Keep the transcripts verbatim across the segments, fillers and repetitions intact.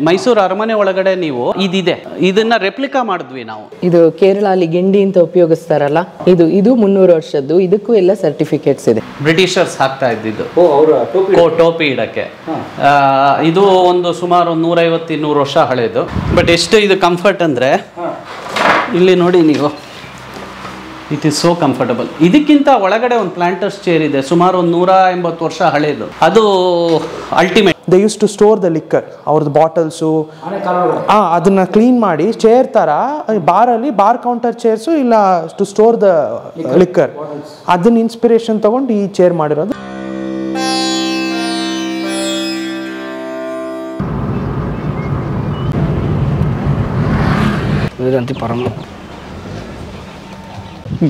Mysore Aramane Olagade Nivo, Idide, Idana replica Madvi now. Ido Kerala Ligendi in Topioga Sarala, Ido Idu Munur Shadu, Idukuela certificates. Britishers Hatta Ido, Topi Dake. Ido on the Sumaro Nurayoti Nurosha Haledo, but este the comfort and re Ilinodinigo. It is so comfortable. Idikinta Walagade on planters cherry, the Sumaro Nura and Batorsha Haledo. Ado ultimate. They used to store the liquor or the bottles. So, ah, that's clean. Madi chair tara bar ali bar counter chair so illa to store the liquor. liquor. That's an inspiration tagondi ee chair madirodu. Vedanti paramu.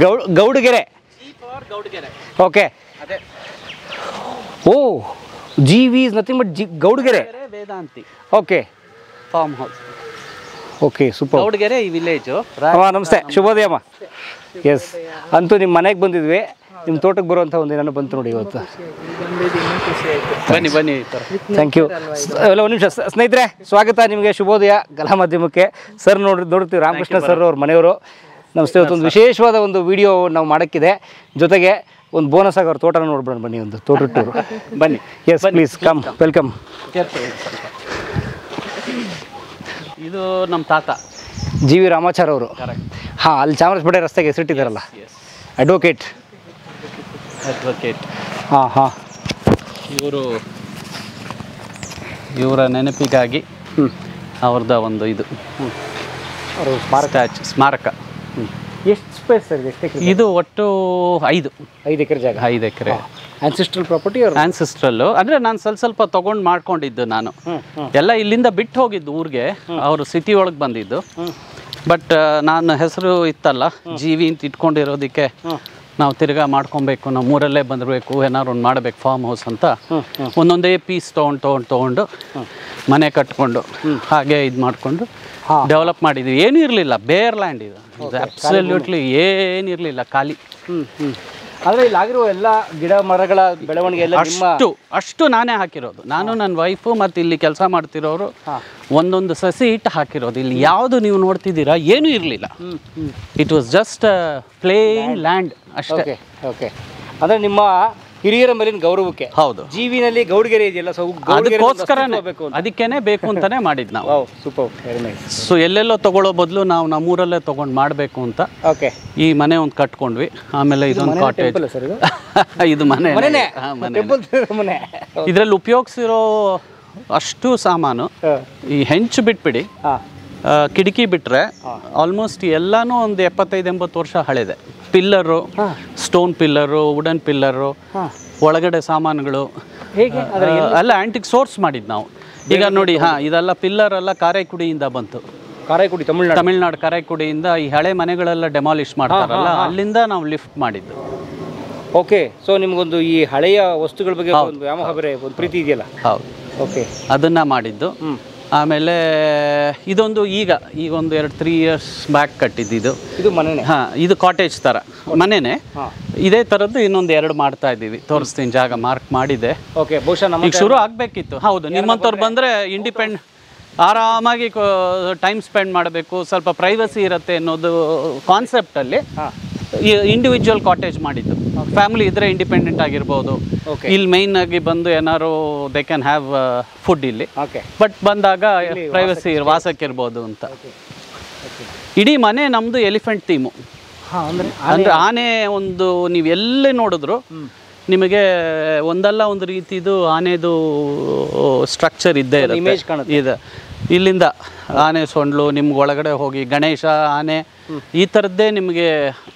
Gaud gaudgere. Cheap or gaudgere. Okay. Oh. G V is nothing but Gaudgere Vedanti. Okay. Farmhouse. Okay, super. Gaudgere village. Amma namaste. Shubhodaya. Yes. Antu nim manege bandidve. Nim totakke baruvanta ondu nanu bantu nodi ivattu. Banni banni. Thank you. Hello nimsha snehitare swagata nimage Shubhodaya Kala Madhyamukke. Sir nodi nodurtee Ramakrishna sir avaru maneyaru. Namaste ondu visheshwada ondu video navu madakkide jotege one bonus agar total note brand bunny on the total tour. Bunny, yes, please come. Welcome. Ido nam tata. G V Ramachar avaru. Correct. Ha, alli Chamarajpura rastege hesaru ittidaralla. Yes. Advocate. Advocate. Ha ha. Ivaru ivara nenepigagi avarda ondo idu. Avaru smaraka smaraka. Yes, space sir. Idu ottu five. five ekre jaga. five ekre. Ancestral property or ancestral. Andre nan sel selpa tagond markondidde nanu. Ella illinda bitt hogiddu urge avaru city olag bandiddu. But nan hesaru ittalla G V int itkondirodakke ನಾವು ತಿರ್ಗಾ ಮಾಡ್ಕೊಬೇಕು ನಾವು ಮೂರಲ್ಲೇ ಬಂದಿರಬೇಕು ಏನಾದ್ರು ಒಂದು ಮಾಡಬೇಕು farm house ಅಂತ ಒಂದೊಂದೇ ಪೀಸ್ ತಗೊಂಡು ತಗೊಂಡು ತಗೊಂಡು ಮನೆ ಕಟ್ಟಿಕೊಂಡು ಹಾಗೆ ಇದು ಮಾಡಿಕೊಂಡು ಡೆವಲಪ್ ಮಾಡಿದ್ವಿ ಏನು ಇರಲಿಲ್ಲ ಬೇರ್ ಲ್ಯಾಂಡ್ ಇದು ಅಬ್ಸಲ್ಯೂಟ್ಲಿ ಏನು ಇರಲಿಲ್ಲ ಖಾಲಿ ಆದರೆ ಇಲ್ಲಿ ಆಗಿರೋ ಎಲ್ಲ ಗಿಡ ಮರಗಳ ಬೆಳವಣಿಗೆ ಎಲ್ಲ ನಿಮ್ಮ ಅಷ್ಟು ಅಷ್ಟು ನಾನೇ ಹಾಕಿರೋದು ನಾನು ನನ್ನ ವೈಫು ಮತ್ತು ಇಲ್ಲಿ ಕೆಲಸ ಮಾಡ್ತಿರೋರು ಒಂದೊಂದು ಸಸಿ ಇಟ್ಟು ಹಾಕಿರೋದು ಇಲ್ಲಿ ಯಾವುದು ನೀವು ನೋಡ್ತಿದ್ದೀರಾ ಏನು ಇರಲಿಲ್ಲ it was just plane land ಅಷ್ಟೇ ಓಕೆ ಓಕೆ ಅಂದರೆ ನಿಮ್ಮ ಹಿರಿಯರ ಮೇಲಿನ ಗೌರವಕ್ಕೆ ಹೌದು ಜೀವಿನಲ್ಲಿ ಗೌಡಗೆರೆ ಇದೆಯಲ್ಲ ಸೊ ಅದಕ್ಕೋಸ್ಕರನೇ ಅದಕ್ಕೇನೆ ಬೇಕು ಅಂತಾನೆ ಮಾಡಿದ್ ನಾವು wow super very nice so ಎಲ್ಲೆಲ್ಲೋ ತಗೊಳ್ಳೋ ಬದಲು ನಾವು ನಮ್ಮೂರಲ್ಲೇ ತಗೊಂಡು ಮಾಡಬೇಕು ಅಂತ ಓಕೆ ಈ ಮನೆ ಒಂದು ಕಟ್ಕೊಂಡ್ವಿ ಆಮೇಲೆ ಇದೊಂದು ಕಾಟೇಜ್ ಇದು ಮನೆ ಮನೆ ಟೆಂಪಲ್ ಮನೆ ಇದರಲ್ಲಿ ಉಪಯೋಗಿಸಿರೋ ಅಷ್ಟು ಸಾಮಾನು ಈ ಹೆಂಚು ಬಿಟ್ಬಿಡಿ ಕಿಟಕಿ ಬಿಟ್ರೆ ಆಲ್ಮೋಸ್ಟ್ ಎಲ್ಲಾನು ಒಂದು ಎಪ್ಪತ್ತೈದು ಎಂಬತ್ತು ವರ್ಷ ಹಳೆದೆ pillar stone pillar wooden pillar ಒಳಗಡೆ ಸಾಮಾನುಗಳು ಹೇಗೆ ಅಲ್ಲ ಆಂಟಿಕ್ ಸೋರ್ಸ್ ಮಾಡಿದ್ದು ನಾವು ಈಗ ನೋಡಿ ಹಾಂ ಇದೆಲ್ಲ ಪಿಲ್ಲರ್ ಎಲ್ಲ ಕಾರೈಕುಡಿಯಿಂದ ಬಂತು ಕಾರೈಕುಡಿ ತಮಿಳ್ನಾಡು ತಮಿಳ್ನಾಡು ಕಾರೈಕುಡಿಯಿಂದ ಈ ಹಳೆ ಮನೆಗಳೆಲ್ಲ ಡೆಮಾಲಿಷ್ ಮಾಡ್ತಾರಲ್ಲ ಅಲ್ಲಿಂದ ನಾವು ಲಿಫ್ಟ್ ಮಾಡಿದ್ದು ಓಕೆ ಸೊ ನಿಮಗೊಂದು ಈ ಹಳೆಯ ವಸ್ತುಗಳ ಬಗ್ಗೆ ಒಂದು ವ್ಯಾಮೋಹ ಬೇರೆ ಒಂದು ಪ್ರೀತಿ ಇದೆಯಲ್ಲ ಹೌದು ಓಕೆ ಅದನ್ನು ಮಾಡಿದ್ದು ಆಮೇಲೆ ಇದೊಂದು ಈಗ ಈಗ ಒಂದು ಎರಡು ತ್ರೀ ಇಯರ್ಸ್ ಬ್ಯಾಕ್ ಕಟ್ಟಿದ್ದು ಇದು ಮನೆನೇ ಹಾಂ ಇದು ಕಾಟೇಜ್ ಥರ ಮನೆನೇ ಇದೇ ಥರದ್ದು ಇನ್ನೊಂದು ಎರಡು ಮಾಡ್ತಾ ಇದ್ದೀವಿ ತೋರಿಸ್ತೀನಿ ಜಾಗ ಮಾರ್ಕ್ ಮಾಡಿದೆ ಓಕೆ ಬಹುಶಃ ನಮಗೆ ಶುರು ಆಗಬೇಕಿತ್ತು ಹೌದು ನಿಮ್ಮಂಥವ್ರು ಬಂದರೆ ಇಂಡಿಪೆಂಡ್ ಆರಾಮಾಗಿ ಟೈಮ್ ಸ್ಪೆಂಡ್ ಮಾಡಬೇಕು ಸ್ವಲ್ಪ ಪ್ರೈವಸಿ ಇರುತ್ತೆ ಅನ್ನೋದು ಕಾನ್ಸೆಪ್ಟಲ್ಲಿ ಇಂಡಿವಿಜುವಲ್ ಕಾಟೇಜ್ ಮಾಡಿದ್ದು ಫ್ಯಾಮಿಲಿ ಇದ್ದರೆ ಇಂಡಿಪೆಂಡೆಂಟ್ ಆಗಿರ್ಬೋದು ಇಲ್ಲಿ ಮೇಯ್ನ್ ಆಗಿ ಬಂದು ಏನಾರು ದೇ ಕ್ಯಾನ್ ಹ್ಯಾವ್ ಫುಡ್ ಇಲ್ಲಿ ಬಟ್ ಬಂದಾಗ ಪ್ರೈವಸಿ ವಾಸಕ್ಕಿರ್ಬೋದು ಅಂತ ಇಡೀ ಮನೆ ನಮ್ಮದು ಎಲಿಫೆಂಟ್ ಥೀಮು ಅಂದರೆ ಆನೆ ಒಂದು ನೀವು ಎಲ್ಲೇ ನೋಡಿದ್ರು ನಿಮಗೆ ಒಂದಲ್ಲ ಒಂದು ರೀತಿದು ಆನೆದು ಸ್ಟ್ರಕ್ಚರ್ ಇದ್ದೇ ಇರುತ್ತೆ ಇದೆ ಇಲ್ಲಿಂದ ಆನೆ ಸೊಂಡ್ಲು ನಿಮ್ಗೆ ಒಳಗಡೆ ಹೋಗಿ ಗಣೇಶ ಆನೆ ಈ ಥರದ್ದೇ ನಿಮಗೆ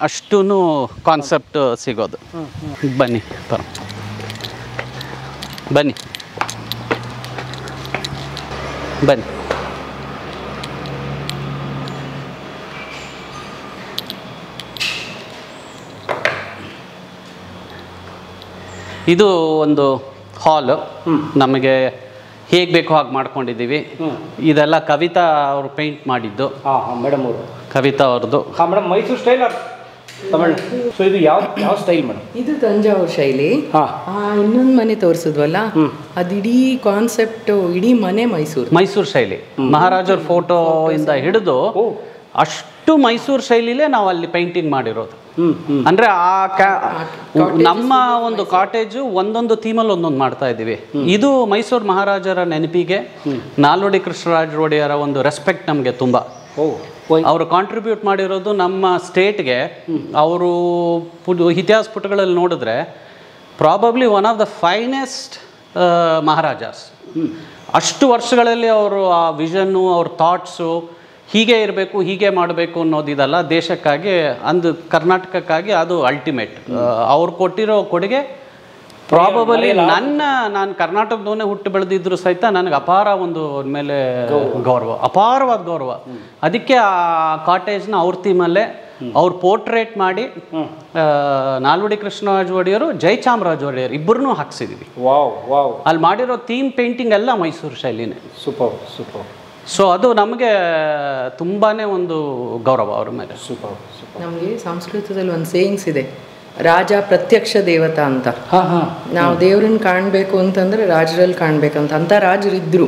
ಅಷ್ಟೂ ಕಾನ್ಸೆಪ್ಟ್ ಸಿಗೋದು ಬನ್ನಿ ಬನ್ನಿ ಬನ್ನಿ ಇದು ಒಂದು ಹಾಲು ನಮಗೆ ಹೇಗೆ ಬೇಕೋ ಹಾಗೆ ಮಾಡ್ಕೊಂಡಿದ್ದೀವಿ ಇದೆಲ್ಲ ಕವಿತಾ ಅವರು ಪೇಂಟ್ ಮಾಡಿದ್ದು ಕವಿತಾ ಅವ್ರದ್ದು Mysuru style Tamil. So this is style madam. This is Tanjavur Shaili. Ah, innon mane torsidvalla. Adidi concept idhi mane Mysore. Mysore Shaili. Maharajar photo inda hididu. Ashtu Mysore Shaili le navu alli painting maadirodu. Andre aa namma ondo cottage ondondo theme alli ondondo maartta idivi. Idu Mysore Maharajara nenipige Nalwadi Krishnaraja Wadiyar ondo respect namge tumba. Oh. Our contribute ಮಾಡಿರೋದು ನಮ್ಮ state ಗೆ ಅವರು ಇತಿಹಾಸ ಪುಟಗಳಲ್ಲಿ ನೋಡಿದ್ರೆ probably one of the finest uh, maharajas ಅಷ್ಟು ವರ್ಷಗಳಲ್ಲಿ ಅವರು ಆ ವಿಷನ್ ಅವರ ಥಾಟ್ಸ್ ಹೀಗೆ ಇರಬೇಕು ಹೀಗೆ ಮಾಡಬೇಕು ಅನ್ನೋದಿದಲ್ಲ ದೇಶಕ್ಕಾಗಿ ಅಂದ ಕರ್ನಾಟಕಕ್ಕಾಗಿ ಅದು ಅಲ್ಟಿಮೇಟ್ ಅವರು ಕೊಟ್ಟಿರೋ ಕೊಡುಗೆ probably ನನ್ನ ನಾನು ಕರ್ನಾಟಕದವನೇ ಹುಟ್ಟಿ ಬೆಳೆದಿದ್ರು ಸಹಿತ ನನಗೆ ಅಪಾರ ಒಂದು ಮೇಲೆ ಗೌರವ ಅಪಾರವಾದ ಗೌರವ ಅದಕ್ಕೆ ಆ ಕಾಟೇಜ್ ನ ಅವೃತ್ತಿ ಮೇಲೆ ಅವರು ಪೋರ್ಟ್ರೇಟ್ ಮಾಡಿ ನಾಲ್ವಡಿ ಕೃಷ್ಣರಾಜ ಒಡೆಯರು ಜೈ ಚಾಮರಾಜ ಒಡೆಯರು ಇಬ್ಬರನ್ನೂ ಹಾಕಿಸಿದ್ವಿ ವಾವ್ ವಾವ್ ಅಲ್ಲಿ ಮಾಡಿರೋ ಥೀಮ್ ಪೇಂಟಿಂಗ್ ಎಲ್ಲ ಮೈಸೂರು ಶೈಲಿನೇ ಸೂಪರ್ ಸೂಪರ್ ಸೊ ಅದು ನಮಗೆ ತುಂಬಾನೇ ಒಂದು ಗೌರವ ಅವರ ಮೇಲೆ ಸೂಪರ್ ಸೂಪರ್ ನಮಗೆ ಸಂಸ್ಕೃತದಲ್ಲಿ ಒಂದು ಸೇಯಿಂಗ್ಸ್ ಇದೆ Raja Pratyaksha Devata anta. Now Devrun Kanbeku antandre Rajaral Kanbeku anta. Anta Rajar idru.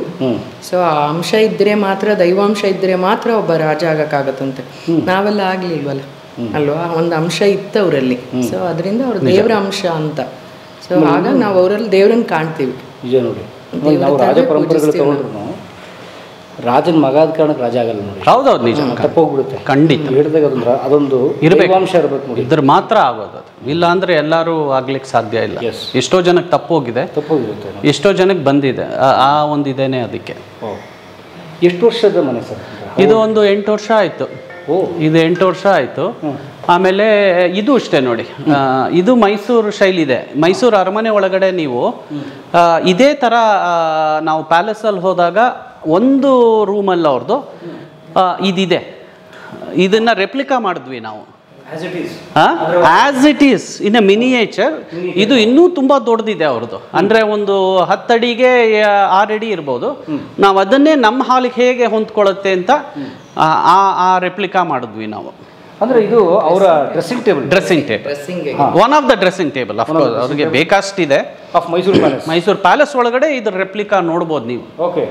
So Amsha idre matra, Daivamsha idre matra obba Raja agakagutante. Navella aglilvalla. Alva ondu Amsha itta avralli. So adrinda avaru Devra Amsha anta. So haga navu avralli Devrun kaantivi. Nija nodi. Navu Raja paramparagalu tagondru. Rajan Magad Karnak Rajagal. How the Nijan Kapogut Kandit, Adundu, Irbeam Sherbat, the Matra Agad, Vilandre Elaru Aglik Sadia, yes, Istogenic Tapogide, Tapogute, Istogenic Bandida, Ah on the Dene Adike. Oh, Istosha the Manasa. Ido on the Entor Shaito, oh, Ido Entor Shaito, Amele Idu Stenodi, Idu Mysore Shailide, Mysore Armane Olagade Nivo, Ide Tara now Palace Al Hodaga. ಒಂದು room ಅಲ್ಲ ಅವರದು ಇದಿದೆ ಇದನ್ನ replica ಮಾಡಿದ್ವಿ ನಾವು as it is as it is in a miniature ಇದು ಇನ್ನೂ ತುಂಬಾ ದೊಡ್ಡದಿದೆ ಅವರದು ಅಂದ್ರೆ ಒಂದು ಹತ್ತು ಅಡಿಗೆ ಆರು ಅಡಿ ಇರಬಹುದು ನಾವು ಅದನ್ನೇ ನಮ್ಮ ಹಾಲಿಗೆ ಹೇಗೆ ಹೊಂದಿಕೊಳ್ಳುತ್ತೆ ಅಂತ ಆ ಆ ರೆಪ್ಲಿಕಾ ಮಾಡಿದ್ವಿ ನಾವು ಅಂದ್ರೆ ಇದು ಅವರ dressing table dressing table one of the dressing table of course ಅವರಿಗೆ ಬೇಕಷ್ಟಿದೆ of Mysuru palace Mysuru palace ಒಳಗಡೆ ಇದು ರೆಪ್ಲಿಕಾ ನೋಡಬಹುದು ನೀವು ಓಕೆ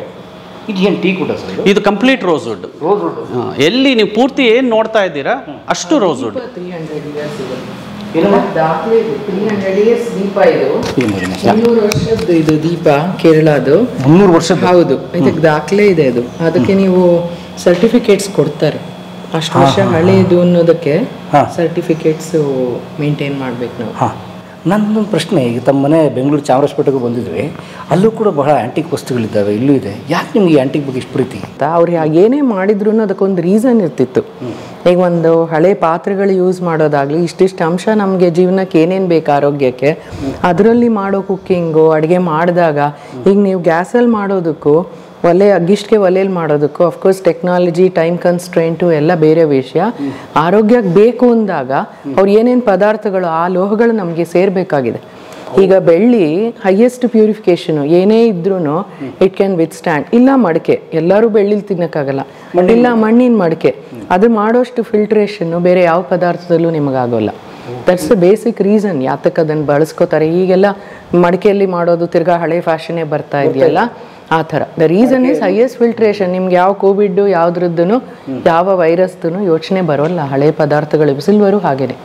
ಇದು ಟೀಕ್ ವುಡ್ ಸರ್ ಇದು complete rose wood rose wood ಎಲ್ಲಿ ನೀವು ಪೂರ್ತಿ ಏನು ನೋಡ್ತಾ ಇದ್ದೀರಾ ಅಷ್ಟು ರೋಸ್ ವುಡ್ ಮುನ್ನೂರು ವರ್ಷದ ಇದು ದೀಪ ಕೇರಳದು ಮುನ್ನೂರು ವರ್ಷದ ಹೌದು ಇದಕ್ಕೆ ದಾಖಲೆ ಇದೆ ಅದು ಅದಕ್ಕೆ ನೀವು ಸರ್ಟಿಫಿಕೇಟ್ಸ್ ಕೊಡ್ತಾರೆ ಅಷ್ಟು ವರ್ಷ ಹಳೆಯದು ಅನ್ನೋದಕ್ಕೆ ಸರ್ಟಿಫಿಕೇಟ್ಸ್ ಮೇಂಟೈನ್ ಮಾಡಬೇಕು ನಾವು ನನ್ನೊಂದು ಪ್ರಶ್ನೆ ಈಗ ತಮ್ಮ ಮನೆ ಬೆಂಗಳೂರು ಚಾಮರಾಜಪೇಟೆಗೆ ಬಂದಿದ್ವಿ ಅಲ್ಲೂ ಕೂಡ ಬಹಳ ಆ್ಯಂಟಿಕ್ ವಸ್ತುಗಳಿದ್ದಾವೆ ಇಲ್ಲೂ ಇದೆ ಯಾಕೆ ನಿಮಗೆ ಆ್ಯಂಟಿಕ್ ಬಗ್ಗೆ ಇಷ್ಟು ಪ್ರೀತಿ ಅಂತ ಅವ್ರು ಏನೇ ಮಾಡಿದ್ರು ಅದಕ್ಕೊಂದು ರೀಸನ್ ಇರ್ತಿತ್ತು ಈಗ ಒಂದು ಹಳೆ ಪಾತ್ರೆಗಳು ಯೂಸ್ ಮಾಡೋದಾಗಲಿ ಇಷ್ಟಿಷ್ಟು ಅಂಶ ನಮಗೆ ಜೀವನಕ್ಕೆ ಏನೇನು ಬೇಕು ಆರೋಗ್ಯಕ್ಕೆ ಅದರಲ್ಲಿ ಮಾಡೋ ಕುಕ್ಕಿಂಗು ಅಡುಗೆ ಮಾಡಿದಾಗ ಈಗ ನೀವು ಗ್ಯಾಸಲ್ಲಿ ಮಾಡೋದಕ್ಕೂ ಒಲೆ ಅಗ್ಗಿಷ್ಟಿಗೆ ಒಲೆಯಲ್ಲಿ ಮಾಡೋದಕ್ಕೂ ಅಫ್ಕೋರ್ಸ್ ಟೆಕ್ನಾಲಜಿ ಟೈಮ್ ಕನ್ಸ್ಟ್ರೆಂಟು ಎಲ್ಲ ಬೇರೆ ವಿಷಯ ಆರೋಗ್ಯಕ್ಕೆ ಬೇಕು ಅಂದಾಗ ಅವ್ರು ಏನೇನು ಪದಾರ್ಥಗಳು ಆ ಲೋಹಗಳು ನಮಗೆ ಸೇರಬೇಕಾಗಿದೆ ಈಗ ಬೆಳ್ಳಿ ಹೈಯೆಸ್ಟ್ ಪ್ಯೂರಿಫಿಕೇಶನು ಏನೇ ಇದ್ರೂ ಇಟ್ ಕ್ಯಾನ್ ವಿತ್ ಸ್ಟ್ಯಾಂಡ್ ಇಲ್ಲ ಮಡಿಕೆ ಎಲ್ಲರೂ ಬೆಳ್ಳಿಲಿ ತಿನ್ನೋಕ್ಕಾಗಲ್ಲ ಇಲ್ಲ ಮಣ್ಣಿನ ಮಡಿಕೆ ಅದು ಮಾಡೋಷ್ಟು ಫಿಲ್ಟ್ರೇಷನ್ನು ಬೇರೆ ಯಾವ ಪದಾರ್ಥದಲ್ಲೂ ನಿಮಗಾಗೋಲ್ಲ ದಟ್ಸ್ ದ ಬೇಸಿಕ್ ರೀಸನ್ ಯಾತಕ್ಕೆ ಅದನ್ನು ಬಳಸ್ಕೋತಾರೆ ಈಗೆಲ್ಲ ಮಡಿಕೆಯಲ್ಲಿ ಮಾಡೋದು ತಿರ್ಗಾ ಹಳೆ ಫ್ಯಾಷನ್ನೇ ಬರ್ತಾ ಇದೆಯಲ್ಲ ಆ ಥರ the reason is highest filtration ನಿಮ್ಗೆ ಯಾವ ಕೋವಿಡ್ ಯಾವ್ದ್ರದ್ದು ಯಾವ ವೈರಸ್ದೂ ಯೋಚನೆ ಬರೋಲ್ಲ ಹಳೆ ಪದಾರ್ಥಗಳು ಬಿಸಿಲ್ವರು ಹಾಗೇನೆ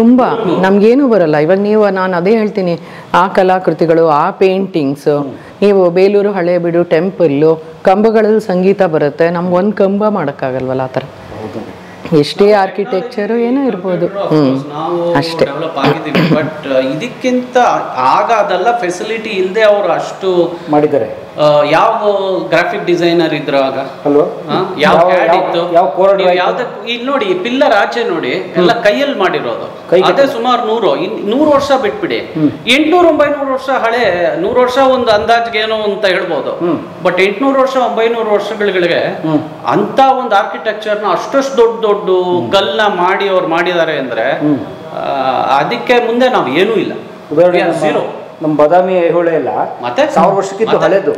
ತುಂಬ ನಮ್ಗೇನು ಬರೋಲ್ಲ ಇವಾಗ ನೀವು ನಾನು ಅದೇ ಹೇಳ್ತೀನಿ ಆ ಕಲಾಕೃತಿಗಳು ಆ ಪೇಂಟಿಂಗ್ಸು ನೀವು ಬೇಲೂರು ಹಳೆ ಬಿಡು ಟೆಂಪಲ್ಲು ಕಂಬಗಳಲ್ಲಿ ಸಂಗೀತ ಬರುತ್ತೆ ನಮ್ಗೆ ಒಂದು ಕಂಬ ಮಾಡೋಕ್ಕಾಗಲ್ವಲ್ಲ ಆ ಥರ ಎಷ್ಟೇ ಆರ್ಕಿಟೆಕ್ಚರು ಏನೋ ಇರ್ಬೋದು ಅಷ್ಟೇ ಡೆವಲಪ್ ಆಗಿದ್ದೀವಿ ಬಟ್ ಇದಕ್ಕಿಂತ ಆಗ ಅದೆಲ್ಲ ಫೆಸಿಲಿಟಿ ಇಲ್ಲದೆ ಅವರು ಅಷ್ಟು ಮಾಡಿದ್ದಾರೆ ಯಾವ ಗ್ರಾಫಿಕ್ ಡಿಸೈನರ್ ಇದ್ರು ಆಗ ಅಲ್ವಾ ಯಾವ ಕ್ಯಾಡ್ ಇತ್ತು ಯಾವ ಕೋರ್ಡ್ ಯಾವುದಕ್ಕೆ ಇಲ್ಲಿ ನೋಡಿ ಪಿಲ್ಲರ್ ಆಚೆ ನೋಡಿ ಎಲ್ಲ ಕೈಯಲ್ಲಿ ಮಾಡಿರೋದು ಅದೇ ಸುಮಾರು ನೂರು ನೂರು ವರ್ಷ ಬಿಟ್ಬಿಡಿ ಎಂಟುನೂರ ಒಂಬೈನೂರು ವರ್ಷ ಹಳೆ ನೂರು ವರ್ಷ ಒಂದು ಅಂದಾಜ್ಗೆ ಏನೋ ಅಂತ ಹೇಳ್ಬೋದು ಬಟ್ ಎಂಟುನೂರು ವರ್ಷ ಒಂಬೈನೂರು ವರ್ಷಗಳಿಗೆ ಅಂತ ಒಂದು ಆರ್ಕಿಟೆಕ್ಚರ್ನ ಅಷ್ಟಷ್ಟು ದೊಡ್ಡ ದೊಡ್ಡ ಕಲ್ಲ ಮಾಡಿ ಅವ್ರು ಮಾಡಿದ್ದಾರೆ ಅಂದ್ರೆ ಅದಕ್ಕೆ ಮುಂದೆ ನಾವು ಏನೂ ಇಲ್ಲ ಝೀರೋ ನಮ್ಮ ಬಾದಾಮಿ ಐಹೊಳೆ ಎಲ್ಲ ಮತ್ತೆ ಸಾವಿರ ವರ್ಷಕ್ಕಿಂತ ಹಳೆದು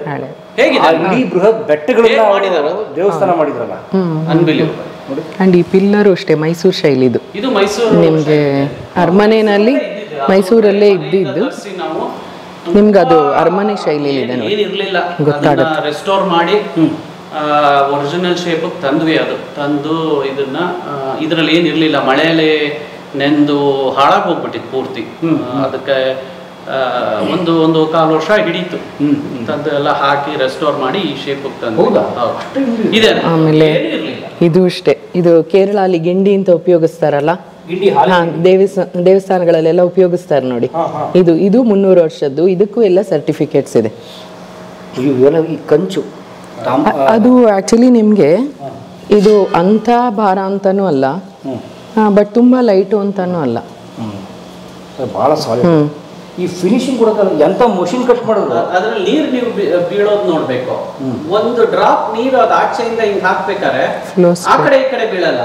ಹೇಗಿದೆ ಇಡೀ ಬೃಹತ್ ಬೆಟ್ಟಗಳನ್ನ ದೇವಸ್ಥಾನ ಮಾಡಿದ್ರಲ್ಲ unbelievable And this pillar is Mysore Shaili. This is Mysore Shaili. Armanenalli Mysore alle iddidu. Nimge adu Armane Shaili ide nodi. Enu irlilla. Adana restore maadi original shape ge tandvi adu. Tandu idanna idralli enu irlilla maleyale nendu halagi hogibittu poorthi. Adakke ಒಂದು ಒಂದು ಕಾಲು ವರ್ಷ ಹಿಡಿಯಿತು ಅಂತದೆಲ್ಲ ಹಾಕಿ restore ಮಾಡಿ ಈ shape ತಂದೆ. ಇದೆ ಆಮೇಲೆ ಇದು ಅಷ್ಟೇ, ಇದು ಕೇರಳದಲ್ಲಿ ಗಿಂಡಿ ಅಂತ ಉಪಯೋಗಿಸ್ತಾರಲ್ಲ, ಗಿಂಡಿ ದೇವಸ್ಥಾನಗಳಲ್ಲೆಲ್ಲ ಉಪಯೋಗಿಸ್ತಾರೆ ನೋಡಿ. ಇದು ಇದು ಮುನ್ನೂರು ವರ್ಷದ್ದು, ಇದಕ್ಕೂ ಎಲ್ಲ ಸರ್ಟಿಫಿಕೇಟ್ಸ್ ಇದೆ. ಈ ಕಂಚು ಅದು ಆಕ್ಚುಲಿ ನಿಮಗೆ ಇದು ಅಂತ ಭಾರ ಅಂತಾನೂ ಅಲ್ಲ, ಬಟ್ ತುಂಬಾ ಲೈಟು ಅಂತಾನೂ ಅಲ್ಲ, ಬಹಳ ಸಾಲಿಡ್. ಈ ಫಿನಿಶಿಂಗ್ ಕೂಡ ಎಂತ ಮಷಿನ್ ಕಟ್ ಮಾಡೋದು, ಅದ್ರಲ್ಲಿ ನೀರು ನೀವು ಬೀಳೋದು ನೋಡ್ಬೇಕು. ಒಂದು ಡ್ರಾಪ್ ನೀರು ಅದು ಆಚೆಯಿಂದ ಹಿಂಗ್ ಹಾಕ್ಬೇಕಾರೆ ಆ ಕಡೆ ಈ ಕಡೆ ಬೀಳಲ್ಲ,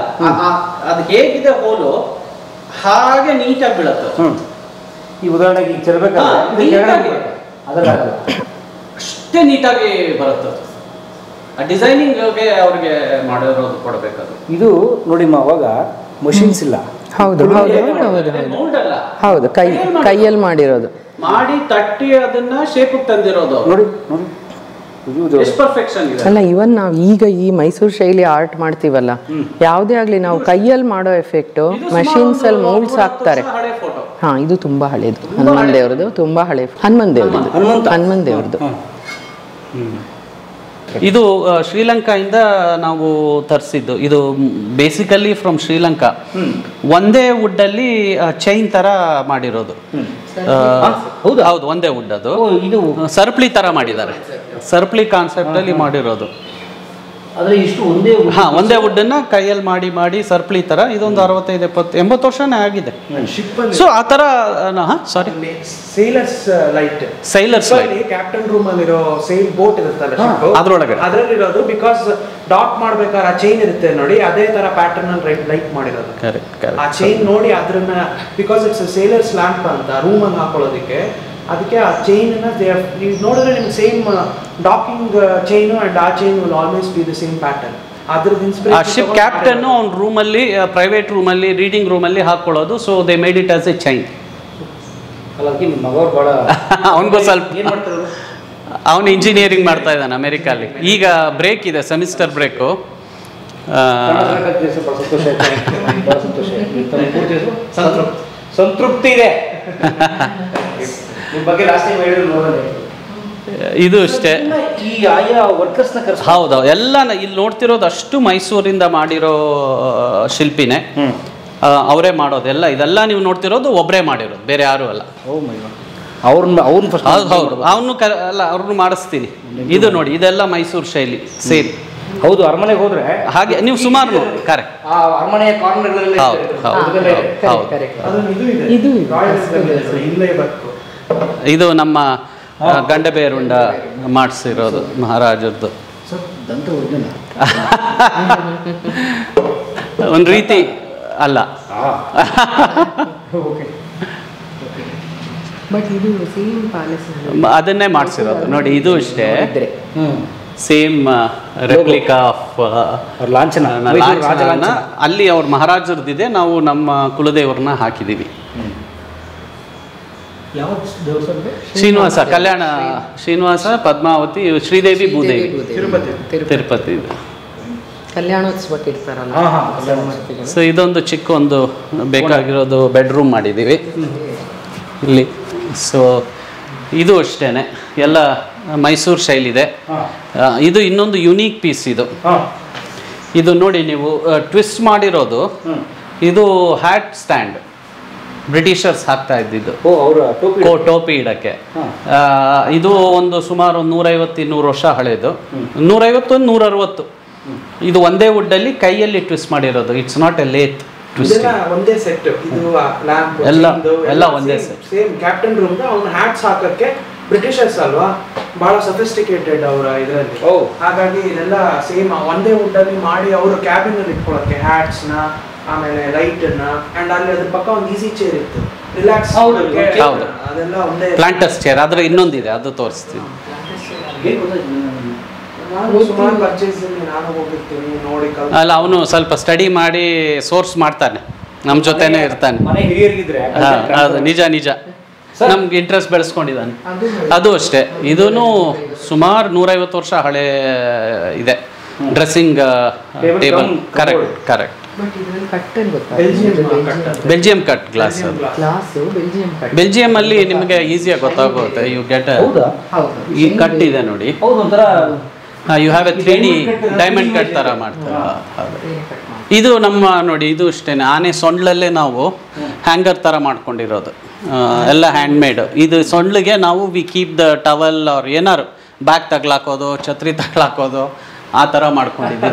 ಅದು ಹೇಗಿದೆ ಹೋಲು ಹಾಗೆ ನೀಟಾಗಿ ಬೀಳತ್ತೆ. ಈ ಉದಾಹರಣೆಗೆ ಈಗ ಚೆಲ್ಬೇಕಾದ್ರೆ ಅಷ್ಟೇ ನೀಟಾಗಿ ಬರುತ್ತೆ. ಆ ಡಿಸೈನಿಂಗ್ ಅವ್ರಿಗೆ ಮಾಡಿರೋದು ಕೊಡಬೇಕದು. ಇದು ನೋಡಿ ಅವಾಗ ಮಷಿನ್ಸ್ ಇಲ್ಲ, ಹೌದು ಹೌದು, ಕೈ ಕೈಯಲ್ಲಿ ಮಾಡಿರೋದು, ಮಾಡಿ ತಟ್ಟಿ ಅದನ್ನ ಶೇಪ್ ತಂದಿರೋದು ನೋಡಿ. ಅಲ್ಲ ಇವನ್ ನಾವು ಈಗ ಈ ಮೈಸೂರು ಶೈಲಿ ಆರ್ಟ್ ಮಾಡ್ತೀವಲ್ಲ, ಯಾವುದೇ ಆಗ್ಲಿ ನಾವು ಕೈಯಲ್ಲಿ ಮಾಡೋ ಎಫೆಕ್ಟ್ ಮಷೀನ್ಸ್ ಅಲ್ಲಿ ಮೋಲ್ಡ್ಸ್ ಹಾಕ್ತಾರೆ. ಹಾ, ಇದು ತುಂಬಾ ಹಳೇದು, ಹನುಮನ್ ದೇವ್ರದ್ದು, ತುಂಬಾ ಹಳೆ ಹನುಮನ್ ದೇವ್ರದ್ದು, ಹನುಮನ್ ದೇವ್ರದ್ದು. ಇದು ಶ್ರೀಲಂಕಾ ಇಂದ ನಾವು ತರಿಸಿದ್ದು. ಇದು ಬೇಸಿಕಲಿ ಫ್ರಮ್ ಶ್ರೀಲಂಕಾ. ಒಂದೇ ವುಡ್ ಅಲ್ಲಿ ಚೈನ್ ತರ ಮಾಡಿರೋದು. ಹೌದು ಹೌದು, ಒಂದೇ ವುಡ್ ಅದು. ಇದು ಸರ್ಪ್ಲಿ ತರ ಮಾಡಿದ್ದಾರೆ, ಸರ್ಪ್ಲಿ ಕಾನ್ಸೆಪ್ಟ್ ಅಲ್ಲಿ ಮಾಡಿರೋದು. ಹಾ, ಒಂದೇ ವುಡ್ ಅನ್ನ ಕೈಯಲ್ಲಿ ಮಾಡಿ ಮಾಡಿ ಸರ್ಪ್ಲಿ ತರ. ಇದೊಂದು ಅರವತ್ತೈದು ಎಪ್ಪತ್ತು ಎಂಬತ್ತು ವರ್ಷನೇ ಆಗಿದೆ. ಸೊ ಆ ತರ sorry sailors light, sailors light captain room ಅಲ್ಲಿರೋ ಸೈಲ್ ಬೋಟ್ ಇರುತ್ತಲ್ಲ ಅದರೊಳಗೆ, ಅದರಲ್ಲಿ ಇರೋದು. ಬಿಕಾಸ್ ಡಾಟ್ ಮಾಡ್ಬೇಕಾದ್ರೆ ಆ ಚೈನ್ ಇರುತ್ತೆ ನೋಡಿ, ಅದೇ ತರ ಪ್ಯಾಟರ್ನ್ ಅಲ್ಲಿ ಲೈಟ್ ಮಾಡಿರೋದು. Correct correct. ಆ ಚೈನ್ ನೋಡಿ ಅದನ್ನ, ಬಿಕಾಸ್ ಇಟ್ಸ್ ಸೇಲರ್ಸ್ ಲ್ಯಾಂಪ್ ಅಂತ ರೂಮ್ ಅನ್ನು ಹಾಕೊಳ್ಳೋದಕ್ಕೆ, ಅದಕ್ಕೆ ಆ ಚೈನ್ ನೀವು ನೋಡಿದ್ರೆ ನಿಮ್ಗೆ ಸೇಮ್ ಡಾಕಿಂಗ್ ಚೈನು ಅಂಡ್ ಆ chain will always be the same pattern. ಅದ್ರದ್ದು ಇನ್ಸ್ಪಿರೇಷನ್ ಶಿಪ್ ಕ್ಯಾಪ್ಟನ್ ಅವ್ನ ರೂಮ್ ಅಲ್ಲಿ, ಪ್ರೈವೇಟ್ ರೂಮ್ ಅಲ್ಲಿ, ರೀಡಿಂಗ್ ರೂಮ್ ಅಲ್ಲಿ ಹಾಕೊಳ್ಳೋದು. So they made it as a chain. ಅವನಿಗೂ ಸ್ವಲ್ಪ ಅವನು ಇಂಜಿನಿಯರಿಂಗ್ ಮಾಡ್ತಾ ಇದ್ದಾನೆ ಅಮೆರಿಕಾ ಅಲ್ಲಿ. ಈಗ ಬ್ರೇಕ್ ಇದೆ, ಸೆಮಿಸ್ಟರ್ ಬ್ರೇಕು. ಸಂತೃಪ್ತಿ ಇದೆ. ಇದು ಅಷ್ಟೇ, ಹೌದೌದು. ಎಲ್ಲ ಇಲ್ಲಿ ನೋಡ್ತಿರೋದು ಅಷ್ಟು ಮೈಸೂರಿಂದ ಮಾಡಿರೋ ಶಿಲ್ಪಿನೇ, ಅವರೇ ಮಾಡೋದೆಲ್ಲ. ಇದೆಲ್ಲ ನೀವು ನೋಡ್ತಿರೋದು ಒಬ್ಬರೇ ಮಾಡಿರೋದು, ಬೇರೆ ಯಾರು ಅಲ್ಲ. ಅವ್ರನ್ನ ಅವ್ರನ್ನ ಫಸ್ಟ್ ಹೌದು ಅವನು ಅಲ್ಲ, ಅವ್ರನ್ನ ಮಾಡಿಸ್ತೀನಿ. ಇದು ನೋಡಿ, ಇದೆಲ್ಲ ಮೈಸೂರು ಶೈಲಿ ಸೇರಿ. ಹೌದು, ಅರಮನೆಗೆ ಹೋದ್ರೆ ಹಾಗೆ ನೀವು ಸುಮಾರು ನೋಡಿ. ಕರೆಕ್ಟ್, ಅರಮನೆಯ ಕಾರ್ನರ್‌ಗಳಲ್ಲಿ ಹೌದು. ಇದು ನಮ್ಮ ಗಂಡಬೇರುಂಡ ಮಾಡಿಸಿರೋದು ಮಹಾರಾಜರದ್ದು. ಒಂದು ರೀತಿ ಅಲ್ಲ, ಅದನ್ನೇ ಮಾಡಿಸಿರೋದು ನೋಡಿ. ಇದು ಅಷ್ಟೇ ಸೇಮ್ ರೆಪ್ಲಿಕಾ ಆಫ್ ಲಾಂಛನ. ಅಲ್ಲಿ ಅವ್ರ ಮಹಾರಾಜರದ್ದಿದೆ, ನಾವು ನಮ್ಮ ಕುಲದೇವರನ್ನ ಹಾಕಿದ್ದೀವಿ. ಶ್ರೀನಿವಾಸ ಕಲ್ಯಾಣ, ಶ್ರೀನಿವಾಸ, ಪದ್ಮಾವತಿ, ಶ್ರೀದೇವಿ, ಭೂದೇವಿ, ತಿರುಪತಿ ಕಲ್ಯಾಣೋತ್ಸವಕ್ಕೆ ಇರ್ತಾರಲ್ಲ. ಸೊ ಇದೊಂದು ಚಿಕ್ಕ ಒಂದು ಬೇಕಾಗಿರೋದು ಬೆಡ್ರೂಮ್ ಮಾಡಿದ್ದೀವಿ ಇಲ್ಲಿ. ಸೊ ಇದು ಅಷ್ಟೇನೆ, ಎಲ್ಲ ಮೈಸೂರು ಶೈಲಿದೆ. ಇದು ಇನ್ನೊಂದು ಯುನೀಕ್ ಪೀಸ್. ಇದು ಇದು ನೋಡಿ ನೀವು ಟ್ವಿಸ್ಟ್ ಮಾಡಿರೋದು. ಇದು ಹ್ಯಾಟ್ ಸ್ಟ್ಯಾಂಡ್, ಬ್ರಿಟಿಷರ್ಸ್ ಹಾಕ್ತಾ ಇದ್ದಿದ್ದು ಟೋಪಿ ಇಡಕ್ಕೆ. ಇದು ಒಂದು ಸುಮಾರು ನೂರೈವತ್ತು ಇನ್ನೂರು ವರ್ಷ ಹಳೆಯದು, ನೂರೈವತ್ತು ನೂರಅರವತ್ತು. ಇದು ಒಂದೇ ವುಡ್ಡಲ್ಲಿ ಕೈಯಲ್ಲಿ ಟ್ವಿಸ್ಟ್ ಮಾಡಿರೋದು. It's not a lathe twist, ಒಂದೇ ಸೆಟ್ ಎಲ್ಲ ಎಲ್ಲ ಒಂದೇ ಸೆಟ್. ಸೇಮ್ ಕ್ಯಾಪ್ಟನ್ ರೂಮ್ ಅವನು ಹ್ಯಾಟ್ಸ್ ಹಾಕಕ್ಕೆ ಬ್ರಿಟಿಷರ್ಸ್ ಅಲ್ವಾ, ಬಹಳ ಸಫಿಸ್ಟಿಕೇಟೆಡ್ ಅವರ ಇದರಲ್ಲಿ. ಹಾಗಾಗಿ ಇದೆಲ್ಲ ಸೇಮ್ ಒಂದೇ ವುಡ್ಡಲ್ಲಿ ಮಾಡಿ ಅವರು ಕ್ಯಾಬಿನ್ ಅಲ್ಲಿ ಇಟ್ಕೊಳ್ಳೋಕ್ಕೆ ಹ್ಯಾಟ್ಸ್ನ, ಆಮೇಲೆ ಲೈಟ್ ಅನ್ನ, ಅಂಡ್ ಅಲ್ಲಿ ಅದ್ರ ಪಕ್ಕ ಒಂದು ಈಸಿ ಚೇರ್ ಇತ್ತು ರಿಲ್ಯಾಕ್ಸ್. ಹೌದು, ಪ್ಲಾಂಟಸ್ ಚೇರ್. ಆದ್ರೆ ಇನ್ನೊಂದಿದೆ, ಅದು ತೋರಿಸ್ತೀವಿ. ಸುಮಾರು ಪರ್ಚೇಸ್ ನಾನು ಹೋಗಿರ್ತೀನಿ ನೋಡಿ ಅಲ್ಲ ಅವನು ಸ್ವಲ್ಪ ಸ್ಟಡಿ ಮಾಡಿ ಸೋರ್ಸ್ ಮಾಡ್ತಾನೆ ನಮ್ಮ ಜೊತೆನೇ ಇರ್ತಾನೆ ಮನೆ ಹಿರಿಯರಿಗಿದ್ರೆ ಅದು ನಿಜ ನಿಜ ನಮಗೆ ಇಂಟ್ರೆಸ್ಟ್ ಬೆಳೆಸ್ಕೊಂಡಿದ್ದಾನೆ ಅದು ಅಷ್ಟೇ ಇದೂ ಸುಮಾರು ನೂರೈವತ್ತು ವರ್ಷ ಹಳೆ ಇದೆ dressing table correct correct Belgium cut glass Belgium ಅಲ್ಲಿ ನಿಮಗೆ ಈಸಿಯಾಗಿ ಗೊತ್ತಾಗುತ್ತೆ ಯು ಗೆಟ್ ಈ ಕಟ್ ಇದೆ ನೋಡಿ you have a three D diamond cut ಥರ ಮಾಡ್ತಾರೆ ಇದು ನಮ್ಮ ನೋಡಿ ಇದು ಅಷ್ಟೇ ಆನೆ ಸೊಂಡ್ಲಲ್ಲೇ ನಾವು ಹ್ಯಾಂಗರ್ ಥರ ಮಾಡ್ಕೊಂಡಿರೋದು ಎಲ್ಲ ಹ್ಯಾಂಡ್ಮೇಡ್ ಇದು ಸೊಂಡ್ಲಿಗೆ ನಾವು ವಿ ಕೀಪ್ ದ ಟವಲ್ ಅವ್ರು ಏನಾರು ಬ್ಯಾಗ್ ತಗ್ಲಾಕೋದು ಛತ್ರಿ ತಗ್ಲಾಕೋದು ಆ ಥರ ಮಾಡ್ಕೊಂಡಿದ್ದೆ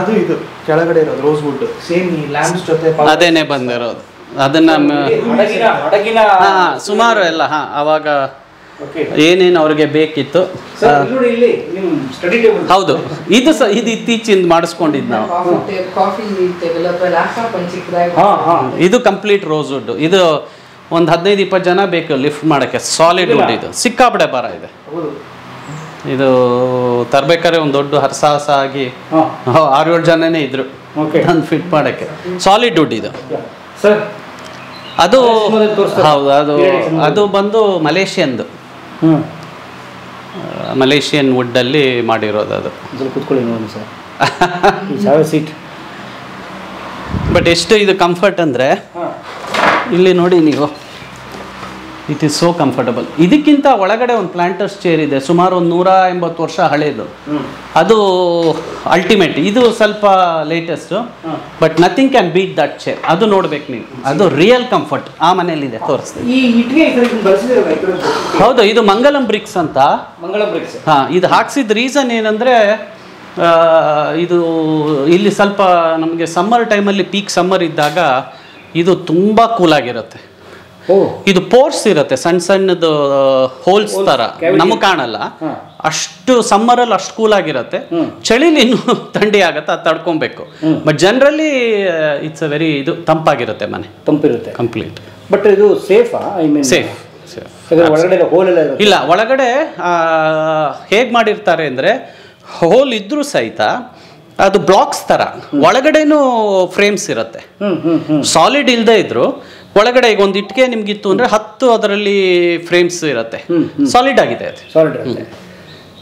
ಅದು ಇದು ಕೆಳಗಡೆ ಇರೋದು ರೋಸ್ ವುಡ್ ಸೇಮ್ ಈ ಲ್ಯಾಂಪ್ಸ್ ಜೊತೆ ಅದೇನೇ ಬಂದಿರೋದು ಅದನ್ನು ಹಾಂ ಸುಮಾರು ಎಲ್ಲ ಹಾಂ ಆವಾಗ ಏನೇನು ಅವ್ರಿಗೆ ಬೇಕಿತ್ತು ಹೌದು ಇದು ಸಹ ಇದು ಇತ್ತೀಚಿಂದ ಮಾಡಿಸ್ಕೊಂಡಿದ್ದು ನಾವು ಇದು ಕಂಪ್ಲೀಟ್ ರೋಸ್ ವುಡ್ ಇದು ಒಂದು ಹದಿನೈದು ಇಪ್ಪತ್ತು ಜನ ಬೇಕು ಲಿಫ್ಟ್ ಮಾಡೋಕ್ಕೆ ಸಾಲಿಡ್ ವುಡ್ ಇದು ಸಿಕ್ಕಾಪಡೆ ಬರ ಇದೆ ಇದು ತರಬೇಕಾದ್ರೆ ಒಂದು ದೊಡ್ಡ ಹರಸಾಹಸ ಆಗಿ ಆರು ಏಳು ಜನನೇ ಇದ್ರು ನಾನು ಫಿಟ್ ಮಾಡೋಕ್ಕೆ ಸಾಲಿಡ್ ವುಡ್ ಇದು ಅದು ಹೌದು ಅದು ಅದು ಬಂದು ಮಲೇಷಿಯನ್ದು ಮಲೇಷಿಯನ್ ವುಡ್ಡಲ್ಲಿ ಮಾಡಿರೋದು ಅದು ಕೂತ್ಕೊಳ್ಳಿ ನೋಡಿ ಸರ್ ಸೀಟ್ ಬಟ್ ಎಷ್ಟು ಇದು ಕಂಫರ್ಟ್ ಅಂದರೆ ಇಲ್ಲಿ ನೋಡಿ ನೀವು ಇಟ್ ಈಸ್ ಸೋ ಕಂಫರ್ಟಬಲ್ ಇದಕ್ಕಿಂತ ಒಳಗಡೆ ಒಂದು ಪ್ಲಾಂಟರ್ಸ್ ಚೇರ್ ಇದೆ ಸುಮಾರು ಒಂದು ನೂರ ಎಂಬತ್ತು ವರ್ಷ ಹಳೇದು ಅದು ಅಲ್ಟಿಮೇಟ್ ಇದು ಸ್ವಲ್ಪ latest but nothing can beat that chair ಅದು ನೋಡ್ಬೇಕು ನೀವು ಅದು ರಿಯಲ್ ಕಂಫರ್ಟ್ ಆ ಮನೆಯಲ್ಲಿದೆ ತೋರಿಸ್ತೀನಿ ಹೌದು ಇದು ಮಂಗಲಂ ಬ್ರಿಕ್ಸ್ ಅಂತ ಮಂಗಲಂ ಬ್ರಿಕ್ಸ್ ಹಾಂ ಇದು ಹಾಕ್ಸಿದ ರೀಸನ್ ಏನಂದರೆ ಇದು ಇಲ್ಲಿ ಸ್ವಲ್ಪ ನಮಗೆ ಸಮ್ಮರ್ ಟೈಮಲ್ಲಿ ಪೀಕ್ ಸಮ್ಮರ್ ಇದ್ದಾಗ ಇದು ತುಂಬ ಕೂಲಾಗಿರುತ್ತೆ ಇದು ಪೋರ್ಸ್ ಇರುತ್ತೆ ಸಣ್ಣ ಸಣ್ಣದು ಹೋಲ್ಸ್ ತರ ನಮಗ್ ಕಾಣಲ್ಲ ಅಷ್ಟು ಸಮ್ಮರಲ್ಲಿ ಅಷ್ಟು ಕೂಲ್ ಆಗಿರುತ್ತೆ ಚಳಿಲಿ ಇನ್ನು ಥಂಡಿ ಆಗತ್ತೆ ಅದು ತಡ್ಕೊಬೇಕು but generally it's a very ಇದು ತಂಪಾಗಿರುತ್ತೆ ಮನೆ ತಂಪಿರುತ್ತೆ ಕಂಪ್ಲೀಟ್ ಬಟ್ ಇದು ಸೇಫ್ ಐ ಮೀನ್ ಸೇಫ್ ಇಲ್ಲ ಒಳಗಡೆ ಹೇಗೆ ಮಾಡಿರ್ತಾರೆ ಅಂದ್ರೆ ಹೋಲ್ ಇದ್ರೂ ಸಹಿತ ಅದು ಬ್ಲಾಕ್ಸ್ ತರ ಒಳಗಡೆನೂ ಫ್ರೇಮ್ಸ್ ಇರುತ್ತೆ ಸಾಲಿಡ್ ಇಲ್ಲದೆ ಇದ್ರು ಒಳಗಡೆ ಈಗ ಒಂದು ಇಟ್ಟಿಗೆ ನಿಮ್ಗಿತ್ತು ಅಂದರೆ ಹತ್ತು ಅದರಲ್ಲಿ ಫ್ರೇಮ್ಸ್ ಇರುತ್ತೆ ಸಾಲಿಡ್ ಆಗಿದೆ ಅದು ಸಾಲಿಡ್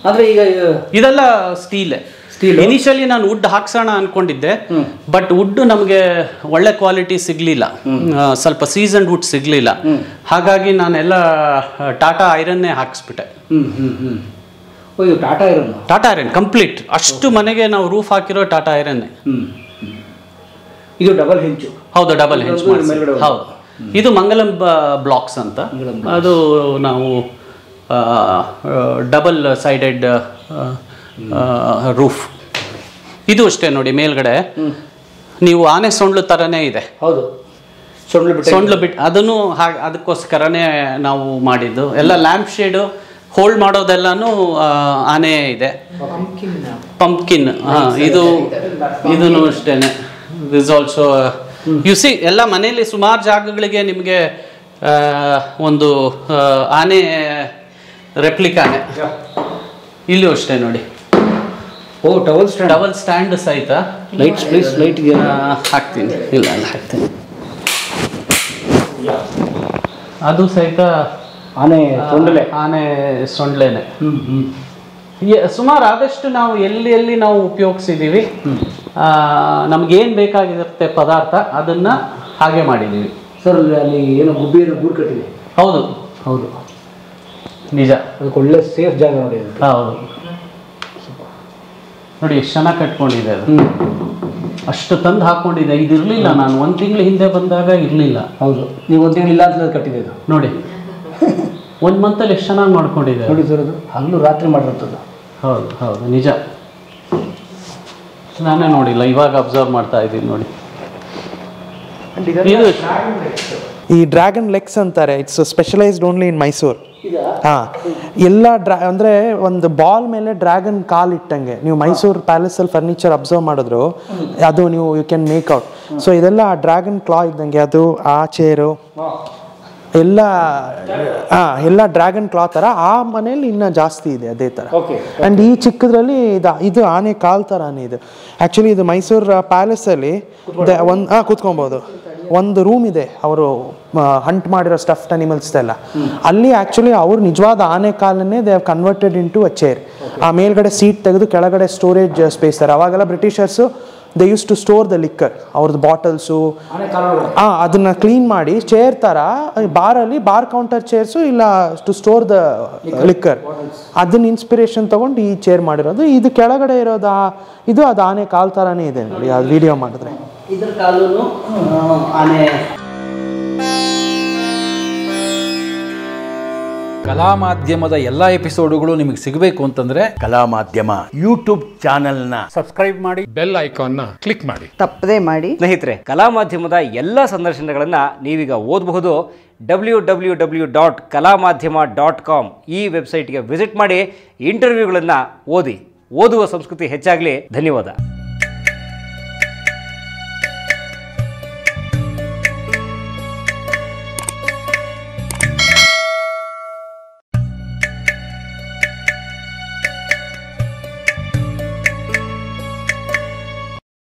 ಆದರೆ ಈಗ ಇದೆಲ್ಲ ಸ್ಟೀಲ್ ಸ್ಟೀಲ್ ಇನಿಷಿಯಲಿ ನಾನು ವುಡ್ ಹಾಕ್ಸೋಣ ಅಂದ್ಕೊಂಡಿದ್ದೆ ಬಟ್ ವುಡ್ ನಮಗೆ ಒಳ್ಳೆ ಕ್ವಾಲಿಟಿ ಸಿಗಲಿಲ್ಲ ಸ್ವಲ್ಪ ಸೀಸನ್ಡ್ ವುಡ್ ಸಿಗಲಿಲ್ಲ ಹಾಗಾಗಿ ನಾನೆಲ್ಲ ಟಾಟಾ ಐರನ್ನೇ ಹಾಕಿಸ್ಬಿಟ್ಟೆ ಇದು Tata iron Tata iron complete ಅಷ್ಟು ಮನೆಗೆ ನಾವು ರೂಫ್ ಹಾಕಿರೋ ಟಾಟಾ ಐರನ್ನೇ ಇದು ಡಬಲ್ ಹೆಂಚು ಹೌದು ಡಬಲ್ ಹೆಂಚು ಹೌದು ಇದು ಮಂಗಲಂ ಬ್ಲಾಕ್ಸ್ ಅಂತ ಅದು ನಾವು ಡಬಲ್ ಸೈಡೆಡ್ ರೂಫ್ ಇದು ಅಷ್ಟೇ ನೋಡಿ ಮೇಲ್ಗಡೆ ನೀವು ಆನೆ ಸೊಂಡ್ಲು ಥರನೇ ಇದೆ ಹೌದು ಸೊಂಡ್ಲು ಬಿಟ್ಟು ಸೊಂಡ್ಲು ಬಿಟ್ಟು ಅದನ್ನು ಹಾಗೆ ಅದಕ್ಕೋಸ್ಕರನೇ ನಾವು ಮಾಡಿದ್ದು ಎಲ್ಲ ಲ್ಯಾಂಪ್ ಶೇಡು ಹೋಲ್ಡ್ ಮಾಡೋದೆಲ್ಲನೂ ಆನೆ ಇದೆ ಪಂಪ್ಕಿನ್ ಹಾಂ ಇದು ಇದೂ ಅಷ್ಟೇ ದಿಸ್ ಆಲ್ಸೋ ಯು ಸಿ ಎಲ್ಲ ಮನೆಯಲ್ಲಿ ಸುಮಾರು ಜಾಗಗಳಿಗೆ ನಿಮಗೆ ಒಂದು ಆನೆ ರೆಪ್ಲಿಕಾನೆ ಇಲ್ಲೂ ಅಷ್ಟೇ ನೋಡಿ ಓ ಟವಲ್ ಸ್ಟ್ಯಾಂಡ್ ಟವಲ್ ಸ್ಟ್ಯಾಂಡ್ ಸಹಿತ ಲೈಟ್ಸ್ ಪ್ಲೀಸ್ ಲೈಟ್ಗೆ ಹಾಕ್ತೀನಿ ಇಲ್ಲ ಅಲ್ಲ ಹಾಕ್ತೀನಿ ಅದು ಸಹಿತ ಆನೆ ಸೊಂಡ್ಲೆ ಆನೆ ಸೊಂಡ್ಲೇನೆ ಸುಮಾರು ಆದಷ್ಟು ನಾವು ಎಲ್ಲಿ ಎಲ್ಲಿ ನಾವು ಉಪಯೋಗಿಸಿದ್ದೀವಿ ನಮಗೇನು ಬೇಕಾಗಿರುತ್ತೆ ಪದಾರ್ಥ ಅದನ್ನು ಹಾಗೆ ಮಾಡಿದ್ದೀವಿ ಸರ್ ಅಲ್ಲಿ ಏನೋ ಗುಬ್ಬಿಯನ್ನು ಗೂಡು ಕಟ್ಟಿದೆ ಹೌದು ಹೌದು ನಿಜ ಅದಕ್ಕೆ ಒಳ್ಳೆ ಸೇಫ್ ಜಾಗ ನೋಡಿ ಹೌದು ನೋಡಿ ಎಷ್ಟು ಚೆನ್ನಾಗಿ ಕಟ್ಕೊಂಡಿದೆ ಅದು ಅಷ್ಟು ತಂದು ಹಾಕ್ಕೊಂಡಿದೆ ಇದು ಇರಲಿಲ್ಲ ನಾನು ಒಂದು ತಿಂಗಳು ಹಿಂದೆ ಬಂದಾಗ ಇರಲಿಲ್ಲ ಹೌದು ನೀವು ಒಂದು ತಿಂಗಳು ಇಲ್ಲ ಅಂತ ಕಟ್ಟಿದೆ ಅದು ನೋಡಿ ಒಂದು ಮಂತಲ್ಲಿ ಎಷ್ಟು ಚೆನ್ನಾಗಿ ಮಾಡ್ಕೊಂಡಿದೆ ನೋಡಿ ಸರ್ ಅದು ಹಲ್ಲು ರಾತ್ರಿ ಮಾಡಿರುತ್ತದು ಹೌದು ಹೌದು ನಿಜ ನಾನೇ ನೋಡಿಲ್ಲ ಇವಾಗ ಅಬ್ಸರ್ವ್ ಮಾಡ್ತಾ ಇದ್ದೀನಿ ನೋಡಿ ಈ ಡ್ರ್ಯಾಗನ್ ಲೆಗ್ಸ್ ಅಂತಾರೆ it's specialized only in Mysuru ಹಾಂ ಎಲ್ಲ ಡ್ರಾ ಅಂದರೆ ಒಂದು ಬಾಲ್ ಮೇಲೆ ಡ್ರ್ಯಾಗನ್ ಕಾಲ್ ಇಟ್ಟಂಗೆ ನೀವು ಮೈಸೂರು ಪ್ಯಾಲೇಸಲ್ಲಿ ಫರ್ನಿಚರ್ ಅಬ್ಸರ್ವ್ ಮಾಡಿದ್ರು ಅದು ನೀವು you can make out so ಇದೆಲ್ಲ ಆ ಡ್ರ್ಯಾಗನ್ ಕ್ಲಾ ಇದ್ದಂಗೆ ಅದು ಆ chair Ella dragon cloth tara aa maneli inna jaasti ide ade tara. Okay. And ee chikkadalli idu aane kaal tarane idu. Actually the Mysore Palace alli one ah kutkonabodu. One room ide avaru hunt madiro stuffed animals tella. Alli actually avaru nijwada aane kaalanne they have converted into a chair. Aa melgade seat tegedu kelagade storage space tara. Avagala Britishers they used to store the liquor or the bottles so ah adana clean maadi chair tara bar alli bar counter chairs illa to store the liquor adana inspiration tagondu ee chair madirodu idu kelagade iroda idu adane kaal tarane ide nodi ad video madidre idar kaalunu ane ಕಲಾಮಾಧ್ಯಮದ ಎಲ್ಲಾ ಎಪಿಸೋಡ್ಗಳು ನಿಮಗೆ ಸಿಗಬೇಕು ಅಂತಂದ್ರೆ Kalamadhyama YouTube channel ನ subscribe ಮಾಡಿ bell icon ನ click ಮಾಡಿ ತಪ್ಪದೇ ಮಾಡಿ ಸ್ನೇಹಿತರೆ ಕಲಾಮಾಧ್ಯಮದ ಎಲ್ಲಾ ಸಂದರ್ಶನಗಳನ್ನು ನೀವೀಗ ಓದಬಹುದು W W W dot Kalamadhyama dot com ಈ ವೆಬ್ಸೈಟ್ ಗೆ ವಿಸಿಟ್ ಮಾಡಿ ಇಂಟರ್ವ್ಯೂಗಳನ್ನು ಓದಿ ಓದುವ ಸಂಸ್ಕೃತಿ ಹೆಚ್ಚಾಗಲಿ ಧನ್ಯವಾದ